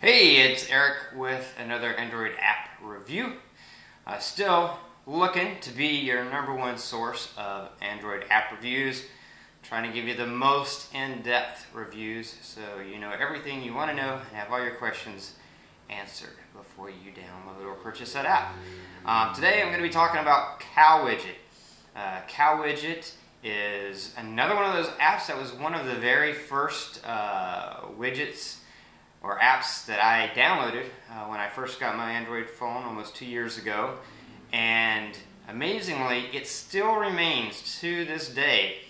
Hey, it's Eric with another Android app review. Still looking to be your #1 source of Android app reviews. Trying to give you the most in-depth reviews so you know everything you want to know and have all your questions answered before you download or purchase that app. Today I'm going to be talking about CalWidget. CalWidget is another one of those apps that was one of the very first widgets or apps that I downloaded when I first got my Android phone almost 2 years ago, and amazingly it still remains to this day,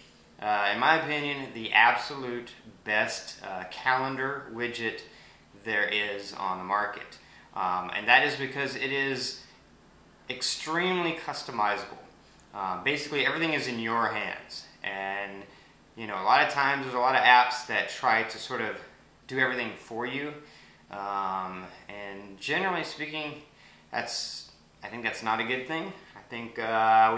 in my opinion, the absolute best calendar widget there is on the market. And that is because it is extremely customizable. Basically everything is in your hands, and you know, a lot of times there's a lot of apps that try to sort of do everything for you, and generally speaking, I think that's not a good thing. I think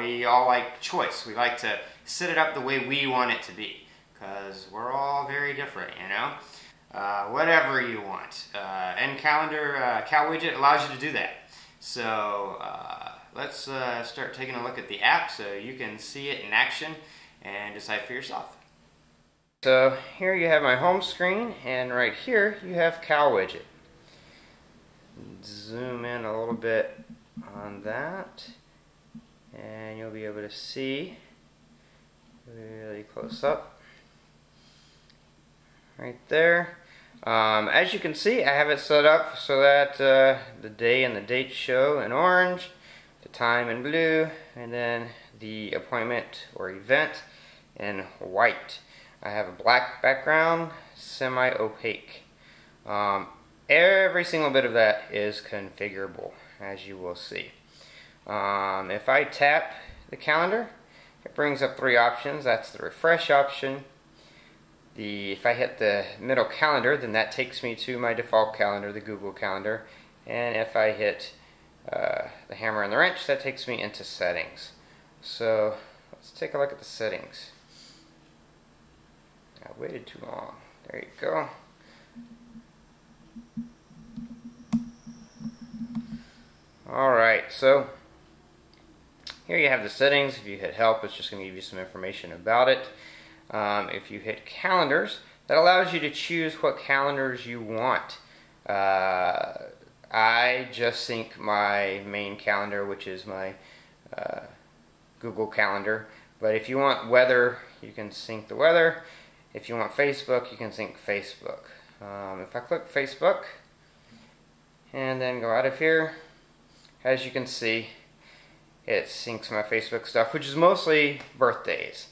we all like choice. We like to set it up the way we want it to be, because we're all very different, you know? Whatever you want. And CalWidget allows you to do that. So let's start taking a look at the app so you can see it in action and decide for yourself. So here you have my home screen, and right here you have CalWidget. Zoom in a little bit on that, and you'll be able to see really close up right there. As you can see, I have it set up so that the day and the date show in orange, the time in blue, and then the appointment or event in white. I have a black background, semi-opaque. Every single bit of that is configurable, as you will see. If I tap the calendar, it brings up three options. That's the refresh option. If I hit the middle calendar, then that takes me to my default calendar, the Google calendar. And if I hit the hammer and the wrench, that takes me into settings. So let's take a look at the settings. I waited too long. There you go. Alright, so here you have the settings. If you hit help, it's just going to give you some information about it. If you hit calendars, that allows you to choose what calendars you want. I just sync my main calendar, which is my Google calendar. But if you want weather, you can sync the weather. If you want Facebook, you can sync Facebook. If I click Facebook and then go out of here, as you can see, it syncs my Facebook stuff, which is mostly birthdays.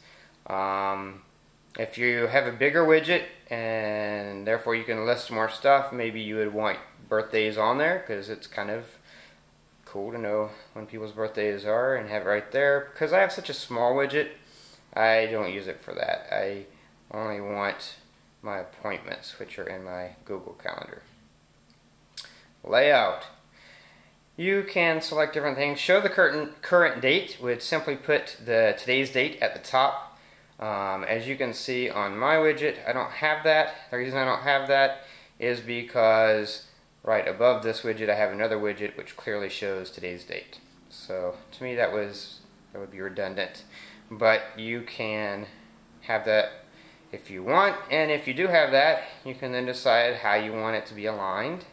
If you have a bigger widget and therefore you can list more stuff, maybe you would want birthdays on there, because it's kind of cool to know when people's birthdays are and have it right there. Because I have such a small widget, I don't use it for that. I only want my appointments, which are in my Google calendar. Layout. You can select different things. Show the current date would simply put the today's date at the top. As you can see on my widget, I don't have that. The reason I don't have that is because right above this widget I have another widget which clearly shows today's date. So to me that would be redundant. But you can have that if you want, and if you do have that, you can then decide how you want it to be aligned.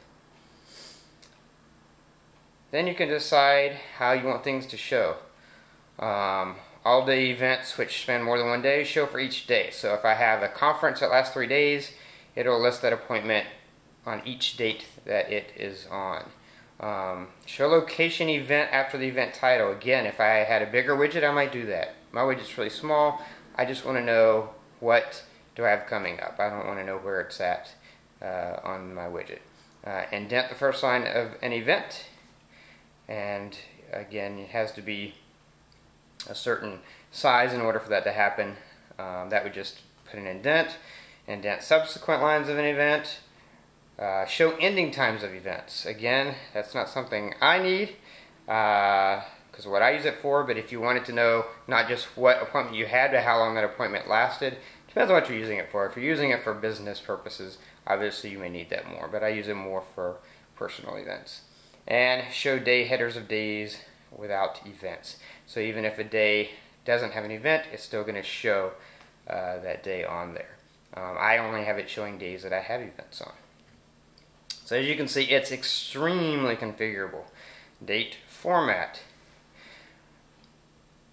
Then you can decide how you want things to show. All day events, which span more than one day, show for each day. So if I have a conference that lasts 3 days, it'll list that appointment on each date that it is on. Show location event after the event title. Again, if I had a bigger widget, I might do that. My widget's really small. I just want to know what do I have coming up. I don't want to know where it's at on my widget. Indent the first line of an event. And again, it has to be a certain size in order for that to happen. That would just put an indent. Indent subsequent lines of an event. Show ending times of events. Again, that's not something I need. because what I use it for, but if you wanted to know not just what appointment you had, but how long that appointment lasted, depends on what you're using it for. If you're using it for business purposes, obviously you may need that more, but I use it more for personal events. And show day headers of days without events. So even if a day doesn't have an event, it's still going to show that day on there. I only have it showing days that I have events on. So as you can see, it's extremely configurable. Date format.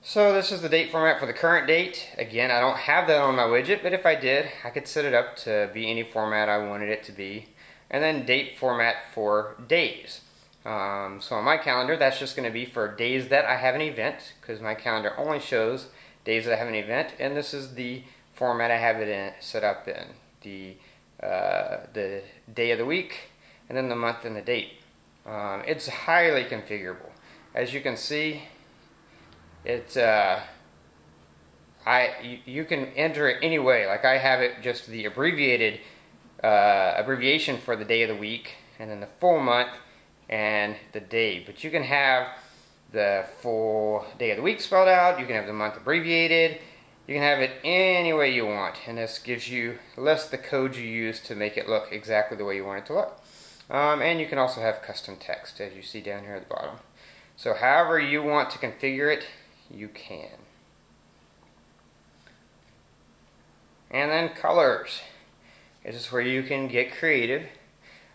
So this is the date format for the current date. Again, I don't have that on my widget, but if I did, I could set it up to be any format I wanted it to be. And then date format for days. So on my calendar, that's just going to be for days that I have an event, because my calendar only shows days that I have an event, and this is the format I have it in, set up in, the day of the week, and then the month and the date. It's highly configurable. As you can see, it's you can enter it any way. Like I have it just the abbreviated abbreviation for the day of the week, and then the full month and the day, but you can have the full day of the week spelled out, you can have the month abbreviated, you can have it any way you want, and this gives you less the code you use to make it look exactly the way you want it to look. And you can also have custom text, as you see down here at the bottom. So however you want to configure it, you can. And then colors. This is where you can get creative.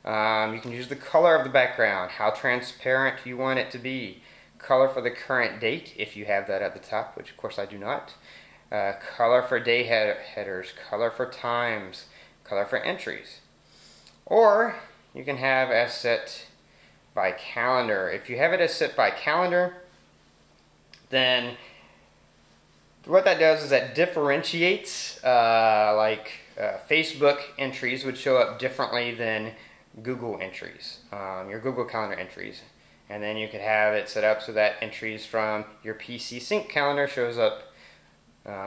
You can use the color of the background, how transparent you want it to be, color for the current date, if you have that at the top, which of course I do not, color for day headers, color for times, color for entries. Or you can have as set by calendar. If you have it as set by calendar, then what that does is that differentiates Facebook entries would show up differently than Google entries, your Google Calendar entries, and then you could have it set up so that entries from your PC sync calendar shows up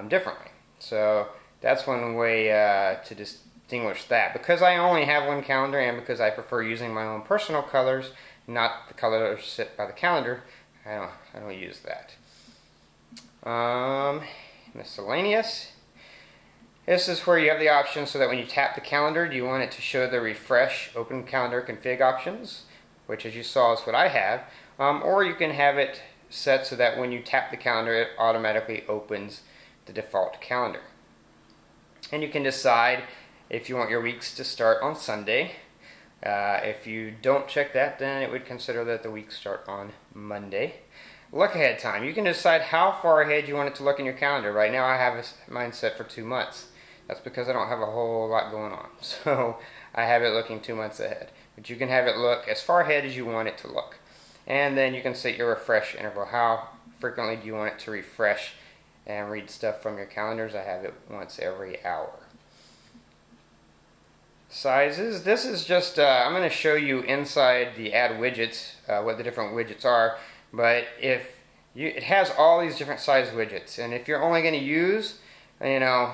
differently. So that's one way to distinguish that. Because I only have one calendar, and because I prefer using my own personal colors, not the colors set by the calendar, I don't use that. Miscellaneous. This is where you have the option so that when you tap the calendar, do you want it to show the refresh open calendar config options, which as you saw is what I have, or you can have it set so that when you tap the calendar, it automatically opens the default calendar. And you can decide if you want your weeks to start on Sunday. If you don't check that, then it would consider that the weeks start on Monday. Look ahead time. You can decide how far ahead you want it to look in your calendar. Right now I have mine set for 2 months. That's because I don't have a whole lot going on, so I have it looking 2 months ahead. But you can have it look as far ahead as you want it to look. And then you can set your refresh interval. How frequently do you want it to refresh and read stuff from your calendars? I have it once every hour. Sizes. This is just, I'm going to show you inside the add widgets, what the different widgets are. But if you, it has all these different size widgets, and if you're only going to use, you know,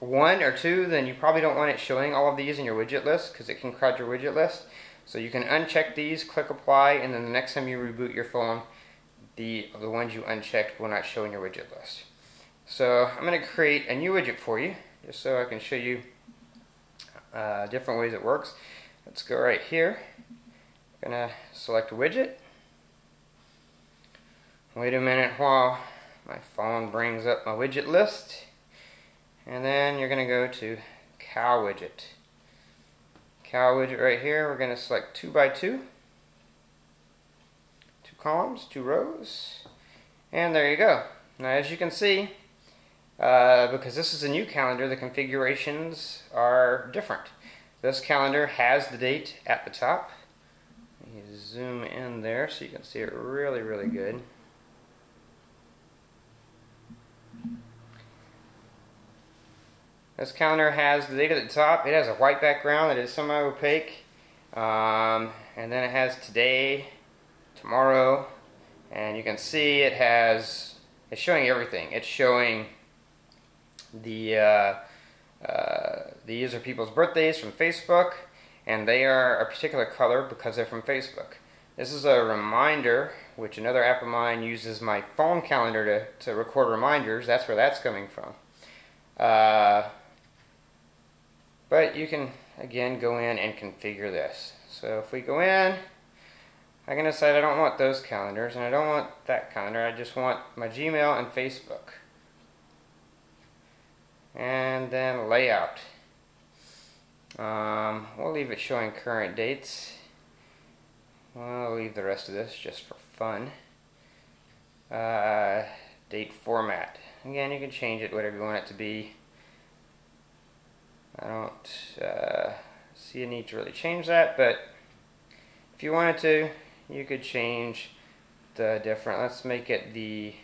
one or two, then you probably don't want it showing all of these in your widget list, because it can crowd your widget list. So you can uncheck these, click apply, and then the next time you reboot your phone, the ones you unchecked will not show in your widget list. So I'm going to create a new widget for you, just so I can show you different ways it works. Let's go right here. I'm going to select a widget. Wait a minute while my phone brings up my widget list. And then you're going to go to CalWidget. CalWidget right here, we're going to select 2x2. 2 columns, 2 rows. And there you go. Now as you can see, because this is a new calendar, the configurations are different. This calendar has the date at the top. Let me zoom in there so you can see it really, really good. This calendar has the date at the top. It has a white background that is semi-opaque. And then it has today, tomorrow, and you can see it has, it's showing everything. It's showing these are people's birthdays from Facebook, and they are a particular color because they're from Facebook. This is a reminder which another app of mine uses my phone calendar to record reminders. That's where that's coming from. But you can, again, go in and configure this. So if we go in, I can decide I don't want those calendars, and I don't want that calendar. I just want my Gmail and Facebook. And then layout. We'll leave it showing current dates. We'll leave the rest of this just for fun. Date format. Again, you can change it whatever you want it to be. I don't see a need to really change that, but if you wanted to, you could change the different. Let's make it the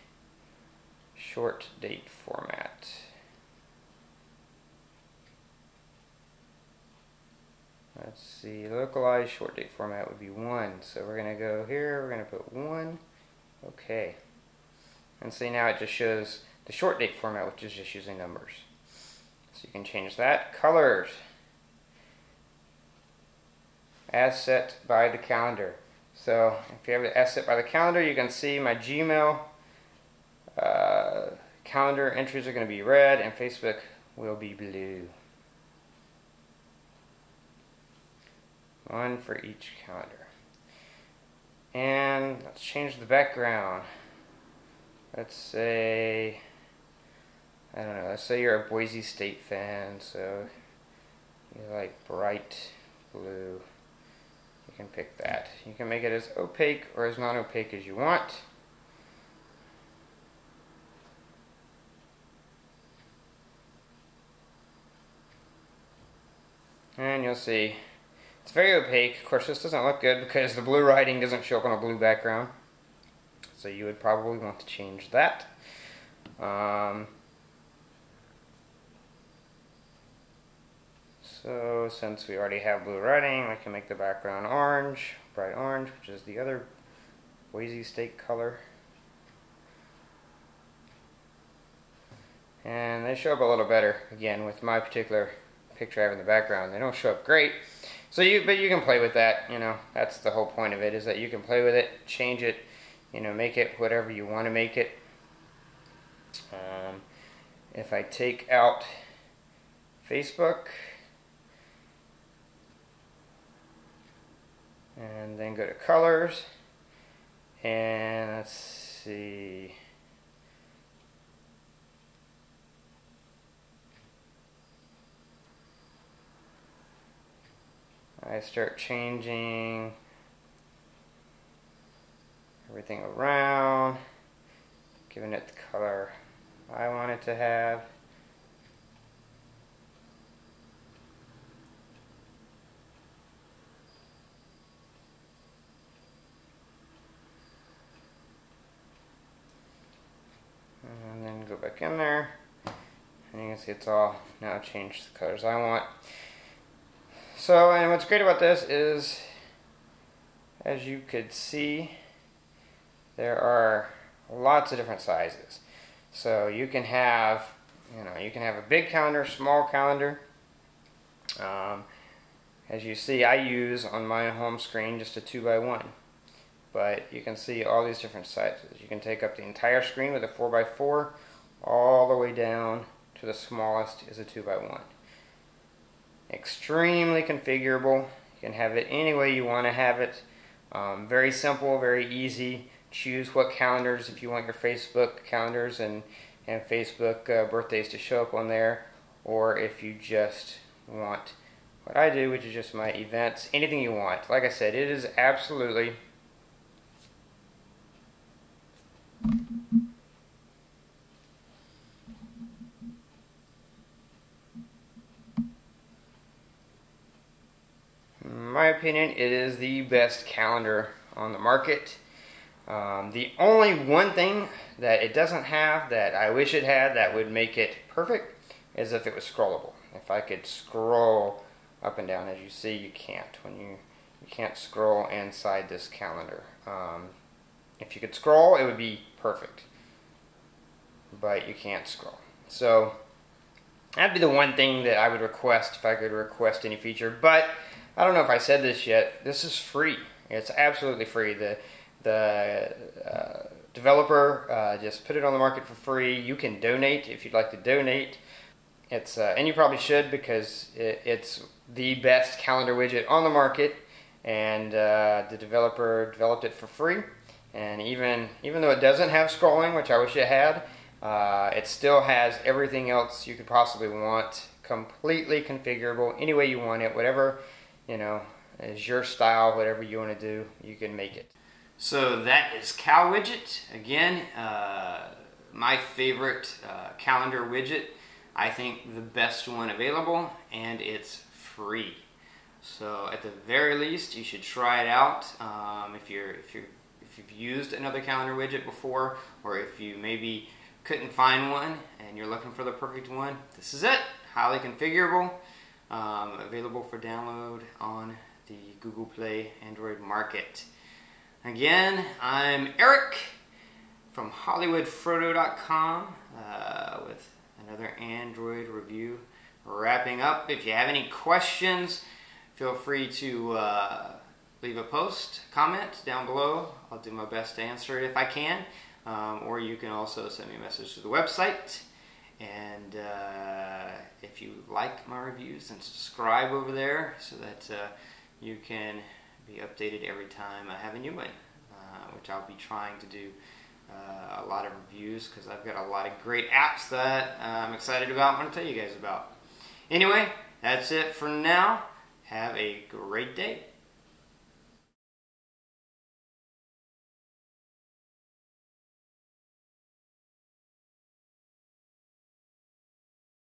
short date format. Let's see, localized short date format would be 1. So we're going to go here, we're going to put 1. Okay. And see, now it just shows the short date format, which is just using numbers. So you can change that. Colors. As set by the calendar. So if you have it as set by the calendar, you can see my Gmail calendar entries are going to be red and Facebook will be blue. One for each calendar. And let's change the background. Let's say, I don't know, let's say you're a Boise State fan, so you like bright blue. You can pick that. You can make it as opaque or as non-opaque as you want. And you'll see it's very opaque. Of course, this doesn't look good because the blue writing doesn't show up on a blue background. So you would probably want to change that. So since we already have blue writing, we can make the background orange, bright orange, which is the other Boise State color. And they show up a little better, again, with my particular picture I have in the background. They don't show up great. So but you can play with that, you know. That's the whole point of it, is that you can play with it, change it, you know, make it whatever you want to make it. If I take out Facebook and then go to colors, and let's see, I start changing everything around, giving it the color I want it to have. And then go back in there, and you can see it's all now changed the colors I want. So, and what's great about this is, as you could see, there are lots of different sizes. So you can have, you know, you can have a big calendar, small calendar. As you see, I use on my home screen just a 2x1. But you can see all these different sizes. You can take up the entire screen with a 4x4, all the way down to the smallest is a 2x1. Extremely configurable. You can have it any way you want to have it. Very simple, very easy. Choose what calendars, if you want your Facebook calendars and Facebook birthdays to show up on there, or if you just want what I do, which is just my events, anything you want. Like I said, it is absolutely my opinion, it is the best calendar on the market. The only one thing that it doesn't have that I wish it had that would make it perfect is if it was scrollable. If I could scroll up and down, as you see, you can't. When you can't scroll inside this calendar. If you could scroll, it would be perfect, but you can't scroll. So that'd be the one thing that I would request if I could request any feature. But I don't know if I said this yet. This is free. It's absolutely free. The The developer just put it on the market for free. You can donate if you'd like to donate. It's and you probably should, because it's the best calendar widget on the market, and the developer developed it for free. And even though it doesn't have scrolling, which I wish it had, it still has everything else you could possibly want, completely configurable any way you want it, whatever, you know, is your style, whatever you want to do, you can make it. So that is CalWidget. Again, my favorite calendar widget. I think the best one available, and it's free. So at the very least, you should try it out. If you've used another calendar widget before, or if you maybe couldn't find one and you're looking for the perfect one, this is it. Highly configurable, available for download on the Google Play Android market. Again, I'm Eric from HollywoodFrodo.com with another Android review wrapping up. If you have any questions, feel free to leave a post, comment down below. I'll do my best to answer it if I can. Or you can also send me a message to the website. And if you like my reviews, then subscribe over there so that you can be updated every time I have a new one, which I'll be trying to do a lot of reviews, because I've got a lot of great apps that I'm excited about and want to tell you guys about. Anyway, that's it for now. Have a great day.